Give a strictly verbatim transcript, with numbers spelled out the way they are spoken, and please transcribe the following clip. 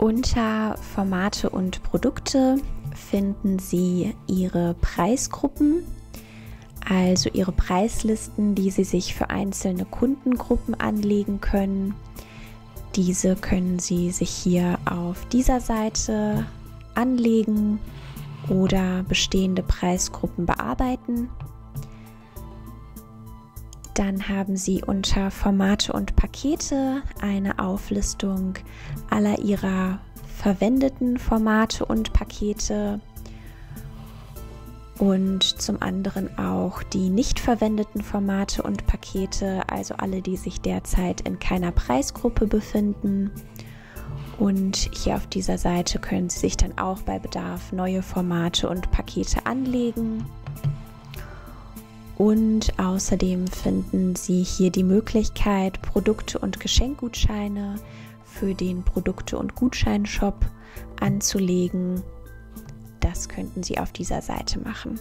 Unter Formate und Produkte finden Sie Ihre Preisgruppen, also Ihre Preislisten, die Sie sich für einzelne Kundengruppen anlegen können. Diese können Sie sich hier auf dieser Seite anlegen oder bestehende Preisgruppen bearbeiten. Dann haben Sie unter Formate und Pakete eine Auflistung aller Ihrer verwendeten Formate und Pakete und zum anderen auch die nicht verwendeten Formate und Pakete, also alle, die sich derzeit in keiner Preisgruppe befinden. Und hier auf dieser Seite können Sie sich dann auch bei Bedarf neue Formate und Pakete anlegen. Und außerdem finden Sie hier die Möglichkeit, Produkte und Geschenkgutscheine für den Produkte- und Gutscheinshop anzulegen. Das könnten Sie auf dieser Seite machen.